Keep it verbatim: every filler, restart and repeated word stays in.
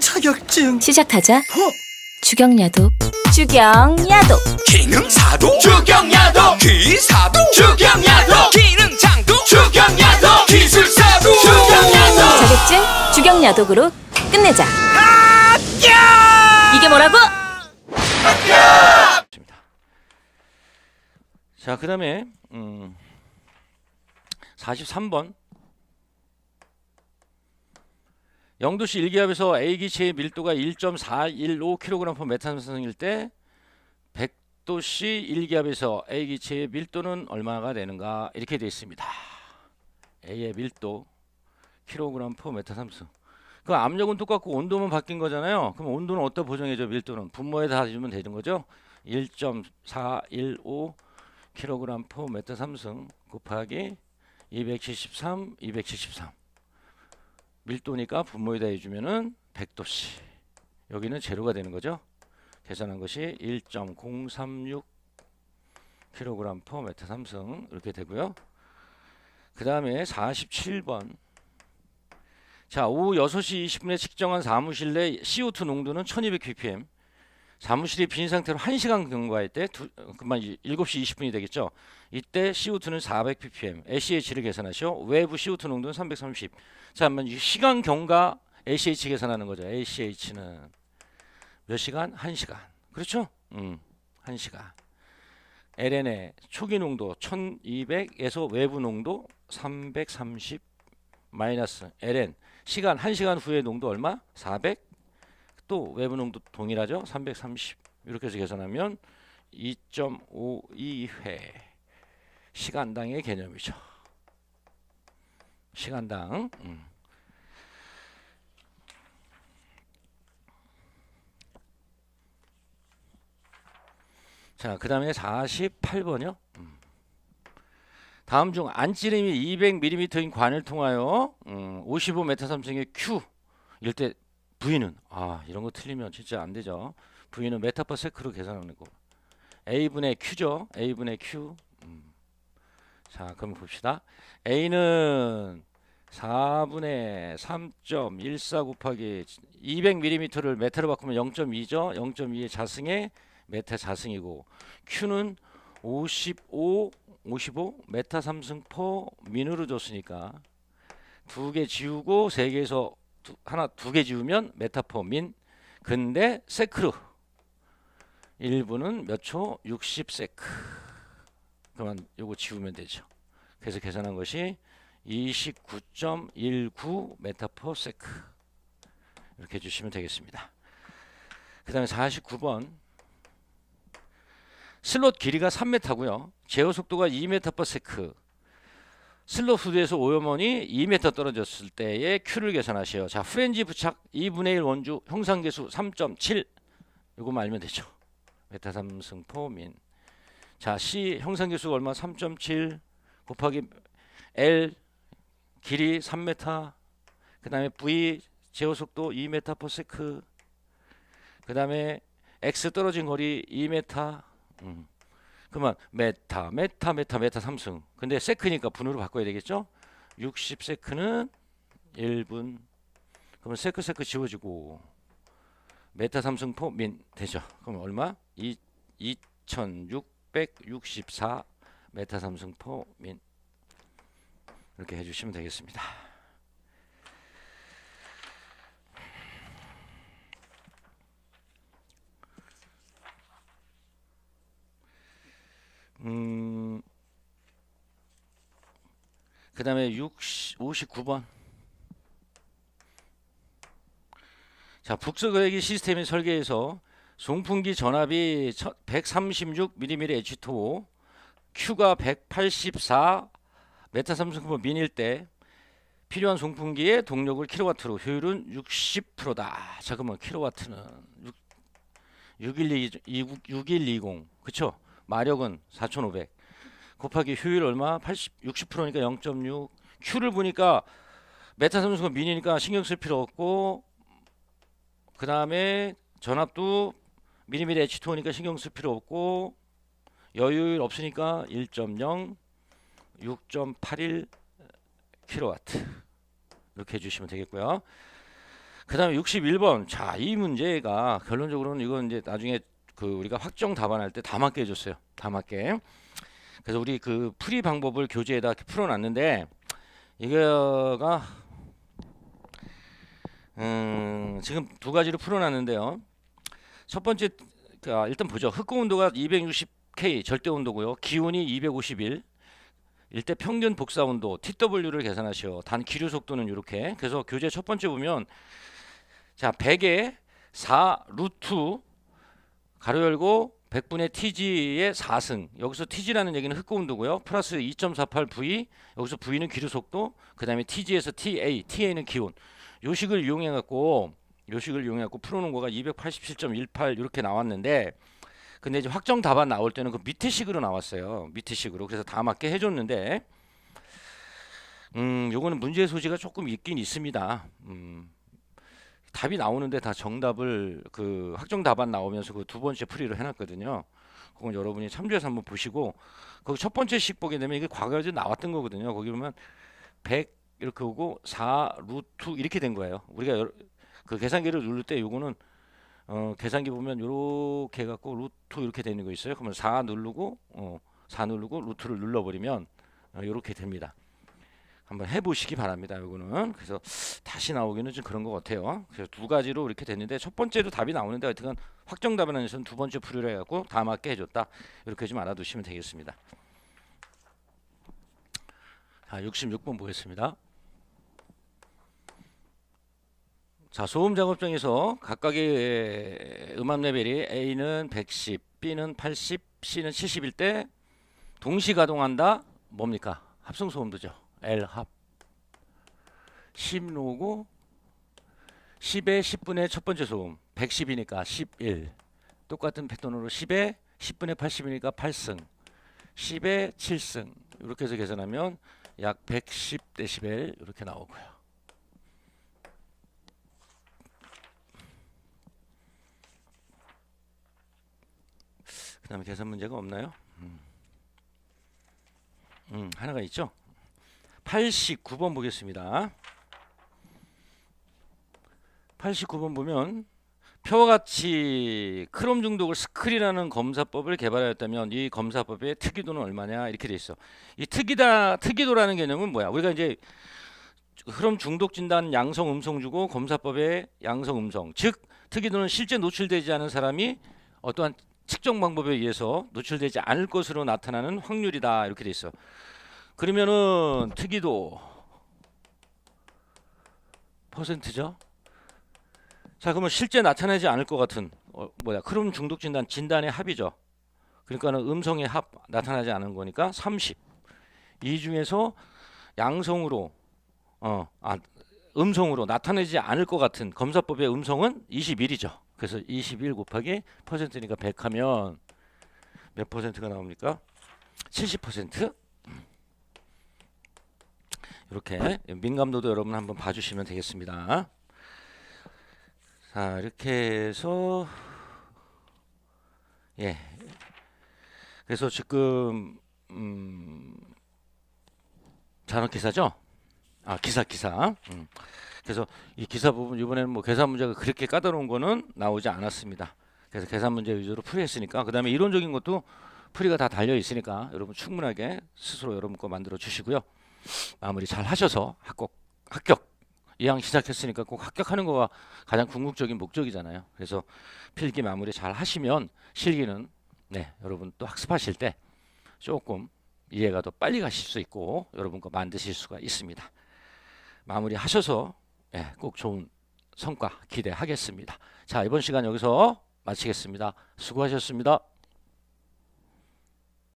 자격증 시작하자. 어? 주경야독 주경야독 기능사독 주경야독 기사독 주경야독 기능장독 주경야독 기술사독 주경야독 자격증 주경야독으로 끝내자. 합격! 이게 뭐라고? 합격! 자, 그 다음에 음, 사십삼 번 영도시 일기압에서 A기체의 밀도가 일 점 사일오 킬로그램 퍼 메탄 스퀘어일 때 백도시 일기압에서 A기체의 밀도는 얼마가 되는가 이렇게 되어 있습니다. A의 밀도 킬로그램 퍼 메탄 스퀘어. 그 압력은 똑같고 온도만 바뀐 거잖아요. 그럼 온도는 어디다 보정해줘? 밀도는 분모에 다 주면 되는 거죠. 일 점 사일오 킬로그램 퍼 메탄 스퀘어 곱하기 이백칠십삼 이백칠십삼 밀도니까 분모에다 해주면은 백도씨, 여기는 제로가 되는 거죠. 계산한 것이 일 점 공삼육 킬로그램 퍼 메탄 스퀘어 이렇게 되고요. 그 다음에 사십칠 번, 자, 오후 여섯 시 이십 분에 측정한 사무실 내 씨오 투 농도는 천이백 ppm. 사무실이 빈 상태로 한 시간 경과할 때 두, 그만 일곱 시 이십 분이 되겠죠. 이때 씨오 투는 사백 ppm, 에이치씨를 계산하시오. 외부 씨오 투 농도는 삼백삼십. 자, 한번 시간 경과 에이치씨 계산하는 거죠. 에이치씨는 몇 시간? 한 시간. 그렇죠? 음, 한 시간. 엘엔에 초기 농도 천이백에서 외부 농도 삼백삼십 마이너스 엘엔. 시간 한 시간 후에 농도 얼마? 사백. 또 외부 농도 동일하죠. 삼백삼십. 이렇게 해서 계산하면 이 점 오이 회 시간당의 개념이죠. 시간당. 음. 자, 그 다음에 사십팔 번이요. 음. 다음 중 안찌름이 이백 밀리미터인 관을 통하여 음, 오십오 메타 삼승의 Q 일 때 V는, 아, 이런 거 틀리면 진짜 안 되죠. V는 메타 퍼 세크로 계산하는 거. A분의 Q죠. A분의 Q. 음. 자, 그럼 봅시다. A는 사분의 삼 점 일사 곱하기 이백 밀리미터를 메타로 바꾸면 영 점 이죠. 영 점 이의 자승에 메타 자승이고, Q는 오십오, 오십오 메타 삼승 퍼 민으로 줬으니까 두 개 지우고 세 개에서 두, 하나 두 개 지우면 메타포민. 근데 세크루 일 분은 몇 초? 육십 세크. 그만 요거 지우면 되죠. 그래서 계산한 것이 이십구 점 일구 메타포세크 이렇게 해주시면 되겠습니다. 그 다음에 사십구 번, 슬롯 길이가 삼 미터고요 제어 속도가 이 메타 퍼 세크, 슬롯 후드에서 오염원이 이 미터 떨어졌을 때의 Q를 계산하세요. 자, 프렌지 부착 이분의 일 원주 형상계수 삼 점 칠. 요거만 알면 되죠. 메타 삼승 포민. 자, C 형상계수 얼마? 삼 점 칠 곱하기 L 길이 삼 미터. 그 다음에 V 제어속도 이 메타 퍼 세크. 그 다음에 X 떨어진 거리 이 미터. 음. 그러면 메타 메타 메타 메타 삼승. 근데 세크니까 분으로 바꿔야 되겠죠. 육십 세크는 일 분. 그러면 세크 세크 지워지고 메타 삼승 포민 되죠. 그럼 얼마? 이천육백육십사 메타 삼승 포민 이렇게 해주시면 되겠습니다. 음, 그 다음에 오십구 번. 자, 북서거액이 시스템의 설계에서 송풍기 전압이 백삼십육 밀리미터 에이치 투 오, Q가 백팔십사 메타 삼승 민일 때 필요한 송풍기의 동력을 킬로와트로, 효율은 육십 퍼센트다. 자, 그러면 킬로와트는 육천백이십, 그쵸? 마력은 사천오백 곱하기 효율 얼마? 팔십, 육십 퍼센트니까 영 점 육. Q를 보니까 메타 삼승 민이니까 신경 쓸 필요 없고, 그 다음에 전압도 밀리미터 에이치 투 오니까 신경 쓸 필요 없고, 여유율 없으니까 일 점 영, 육 점 팔일 킬로와트 이렇게 해주시면 되겠고요. 그 다음에 육십일 번. 자, 이 문제가 결론적으로는 이건 이제 나중에 그 우리가 확정 답안할 때 다 맞게 해줬어요. 다 맞게. 그래서 우리 그 풀이 방법을 교재에다 풀어놨는데, 이거가 음 지금 두 가지로 풀어놨는데요. 첫 번째, 아, 일단 보죠. 흑공온도가 이백육십 켈빈 절대온도고요. 기온이 이백오십일. 일대 평균 복사온도 티 더블유를 계산하시오. 단 기류 속도는 이렇게. 그래서 교재 첫 번째 보면, 자, 백에 사 루트 가로 열고 백분의 티지의 사승. 여기서 티지라는 얘기는 흑고온도고요. 플러스 이 점 사팔 브이. 여기서 브이는 기류 속도. 그 다음에 티지에서 티 에이. 티 에이는 기온. 요 식을 이용해 갖고 요 식을 이용해 갖고 풀어놓은 거가 이백팔십칠 점 일팔 이렇게 나왔는데, 근데 이제 확정 답안 나올 때는 그 밑에 식으로 나왔어요. 밑에 식으로. 그래서 다 맞게 해줬는데, 음, 요거는 문제의 소지가 조금 있긴 있습니다. 음, 답이 나오는데 다 정답을 그 확정 답안 나오면서 그 두 번째 풀이로 해놨거든요. 그건 여러분이 참조해서 한번 보시고, 거기 첫 번째 식 보게 되면 이게 과거에도 나왔던 거거든요. 거기 보면 백 이렇게 오고 사 루트 이렇게 된 거예요. 우리가 여러, 그 계산기를 누를 때 요거는 어, 계산기 보면 요렇게 해갖고 루트 이렇게 되는 거 있어요. 그러면 사 누르고 어, 사 누르고 루트를 눌러버리면 어, 요렇게 됩니다. 한번 해보시기 바랍니다. 요거는 그래서 다시 나오기는 좀 그런 것 같아요. 그래서 두 가지로 이렇게 됐는데, 첫 번째도 답이 나오는데 하여튼 확정답은 아니어서 두 번째 풀이를 해갖고 다 맞게 해줬다. 이렇게 좀 알아두시면 되겠습니다. 자, 육십육 번 보겠습니다. 자, 소음 작업장에서 각각의 음압 레벨이 A는 백십, B는 팔십, C는 칠십일 때 동시 가동한다. 뭡니까? 합성 소음도죠. L합. 십 로고 십의 십분의 첫 번째 소음. 백십이니까 십일. 똑같은 패턴으로 십의 십분의 팔십이니까 팔승. 십의 칠승. 이렇게 해서 계산하면 약 백십 데시벨 이렇게 나오고요. 그 다음에 계산 문제가 없나요? 음. 음, 하나가 있죠? 팔십구 번 보겠습니다. 팔십구 번 보면, 표와 같이 크롬 중독을 스크린이라는 검사법을 개발하였다면 이 검사법의 특이도는 얼마냐? 이렇게 돼 있어. 이 특이다, 특이도라는 개념은 뭐야? 우리가 이제 크롬 중독 진단 양성 음성 주고 검사법의 양성 음성. 즉, 특이도는 실제 노출되지 않은 사람이 어떠한 측정 방법에 의해서 노출되지 않을 것으로 나타나는 확률이다. 이렇게 돼 있어. 그러면은 특이도 퍼센트죠. 자, 그러면 실제 나타나지 않을 것 같은 어, 뭐야 크롬 중독 진단 진단의 합이죠. 그러니까는 음성의 합 나타나지 않은 거니까 삼십. 이 중에서 양성으로 어, 아, 음성으로 나타나지 않을 것 같은 검사법의 음성은 이십일이죠. 그래서 이십일 곱하기 퍼센트니까 백 하면 몇 퍼센트가 나옵니까? 칠십 퍼센트? 이렇게 민감도도 여러분 한번 봐주시면 되겠습니다. 자, 이렇게 해서 예, 그래서 지금 음, 잔업기사죠? 아, 기사 기사. 음. 그래서 이 기사 부분 이번에는 뭐 계산 문제가 그렇게 까다로운 거는 나오지 않았습니다. 그래서 계산 문제 위주로 풀이했으니까, 그 다음에 이론적인 것도 풀이가 다 달려 있으니까 여러분 충분하게 스스로 여러분 거 만들어 주시고요. 마무리 잘 하셔서 합격, 합격. 이왕 시작했으니까 꼭 합격하는 거가 가장 궁극적인 목적이잖아요. 그래서 필기 마무리 잘 하시면 실기는 네, 여러분 또 학습하실 때 조금 이해가 더 빨리 가실 수 있고 여러분 거 만드실 수가 있습니다. 마무리 하셔서 예, 꼭 좋은 성과 기대하겠습니다. 자, 이번 시간 여기서 마치겠습니다. 수고하셨습니다.